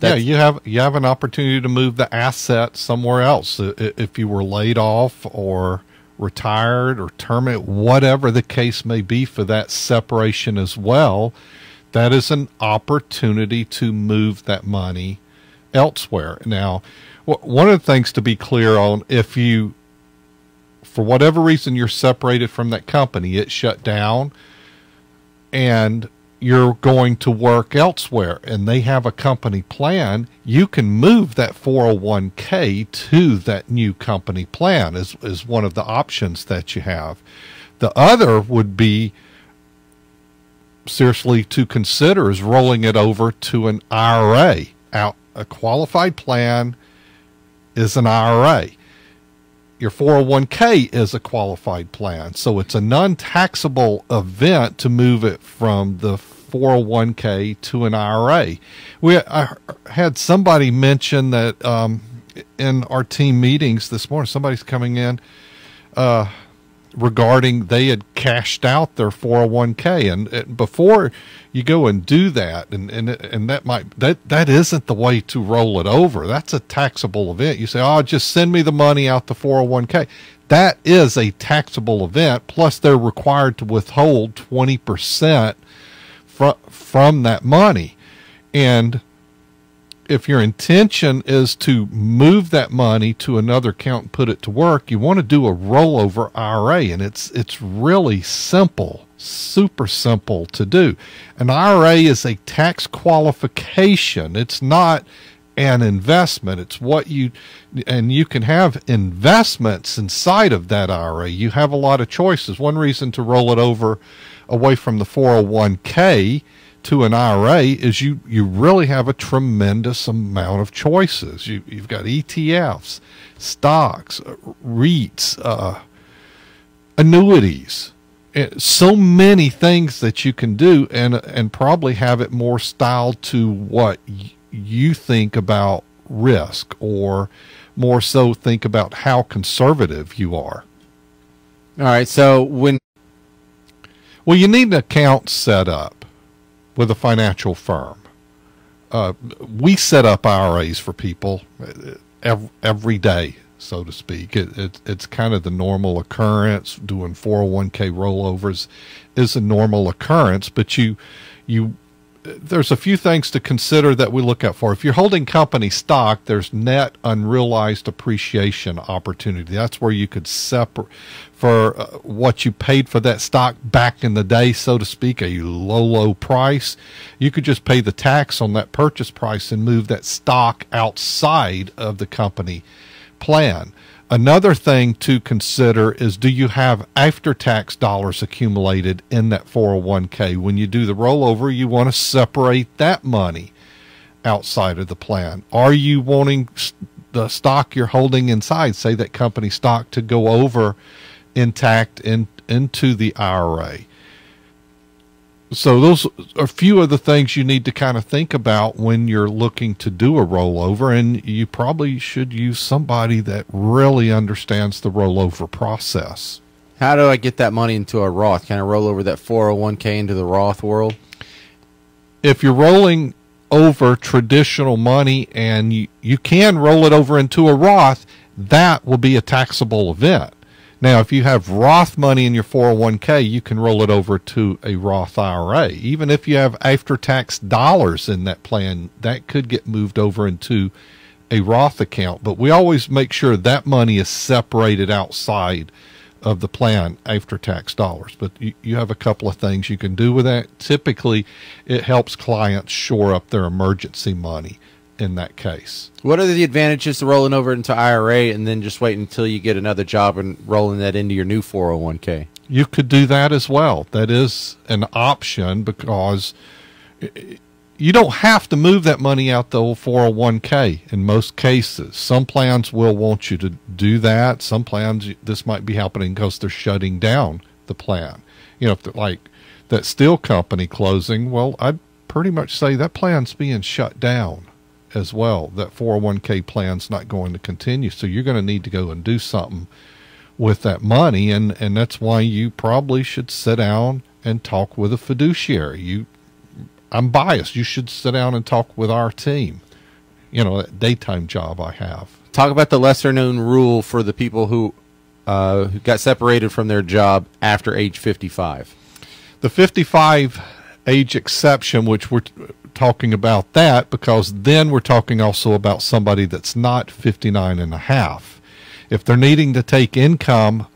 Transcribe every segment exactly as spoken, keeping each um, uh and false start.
That's, yeah, you have you have an opportunity to move the asset somewhere else if you were laid off or retired or terminated, whatever the case may be for that separation as well. That is an opportunity to move that money elsewhere. Now, one of the things to be clear on, if you, for whatever reason, you're separated from that company, it shut down, and you're going to work elsewhere and they have a company plan, you can move that four oh one K to that new company plan is, is one of the options that you have. The other would be seriously to consider is rolling it over to an I R A. Out, a qualified plan is an I R A. Your four oh one K is a qualified plan, so it's a non-taxable event to move it from the four oh one K to an I R A. We I had somebody mention that um, in our team meetings this morning, somebody's coming in uh, regarding they had cashed out their four oh one K, and, and before you go and do that, and and and that might that that isn't the way to roll it over. That's a taxable event. You say, oh, just send me the money out the four oh one K. That is a taxable event. Plus, they're required to withhold twenty percent from from that money, and if your intention is to move that money to another account and put it to work, you want to do a rollover I R A, and it's it's really simple, super simple to do. An I R A is a tax qualification. It's not an investment. It's what you, and you can have investments inside of that I R A. You have a lot of choices. One reason to roll it over away from the four oh one K to an I R A is you you really have a tremendous amount of choices. You, you've got E T Fs, stocks, REITs, uh, annuities, so many things that you can do, and and probably have it more styled to what you think about risk, or more so think about how conservative you are. All right, so when well, you need an account set up with a financial firm. Uh, we set up I R As for people every, every day, so to speak. It, it, it's kind of the normal occurrence. Doing four oh one K rollovers is a normal occurrence, but you, you, there's a few things to consider that we look out for. If you're holding company stock, there's net unrealized appreciation opportunity. That's where you could separate for uh, what you paid for that stock back in the day, so to speak, a low, low price. You could just pay the tax on that purchase price and move that stock outside of the company plan. Another thing to consider is, do you have after-tax dollars accumulated in that four oh one K? When you do the rollover, you want to separate that money outside of the plan. Are you wanting the stock you're holding inside, say that company stock, to go over intact in, into the I R A? So those are a few of the things you need to kind of think about when you're looking to do a rollover, and you probably should use somebody that really understands the rollover process. How do I get that money into a Roth? Can I roll over that four oh one K into the Roth world? If you're rolling over traditional money and you, you can roll it over into a Roth, that will be a taxable event. Now, if you have Roth money in your four oh one K, you can roll it over to a Roth I R A. Even if you have after-tax dollars in that plan, that could get moved over into a Roth account. But we always make sure that money is separated outside of the plan, after-tax dollars. But you, you have a couple of things you can do with that. Typically, it helps clients shore up their emergency money in that case. What are the advantages to rolling over into I R A and then just wait until you get another job and rolling that into your new four oh one K? You could do that as well. That is an option, because you don't have to move that money out the old four oh one K in most cases. Some plans will want you to do that. Some plans, this might be happening because they're shutting down the plan. You know, if they're like that steel company closing, well, I'd pretty much say that plan's being shut down as well. That four oh one K plan's not going to continue, so you're going to need to go and do something with that money, and and that's why you probably should sit down and talk with a fiduciary. You, I'm biased. You should sit down and talk with our team you know, that daytime job I have. Talk about the lesser known rule for the people who uh, who got separated from their job after age fifty-five. The fifty-five age exception, which we're talking about that because then we're talking also about somebody that's not fifty-nine and a half. If they're needing to take income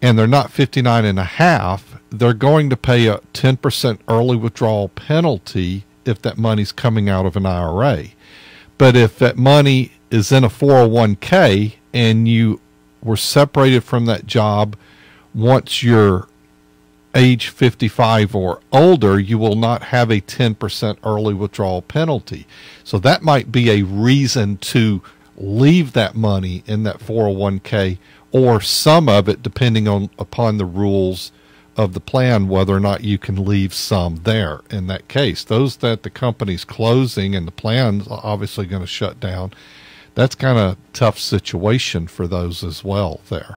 and they're not fifty-nine and a half, they're going to pay a ten percent early withdrawal penalty if that money's coming out of an I R A. But if that money is in a four oh one K and you were separated from that job once you're age fifty-five or older, you will not have a ten percent early withdrawal penalty. So that might be a reason to leave that money in that four oh one K or some of it, depending on upon the rules of the plan, whether or not you can leave some there. In that case, those that the company's closing and the plan's obviously going to shut down, that's kind of a tough situation for those as well there.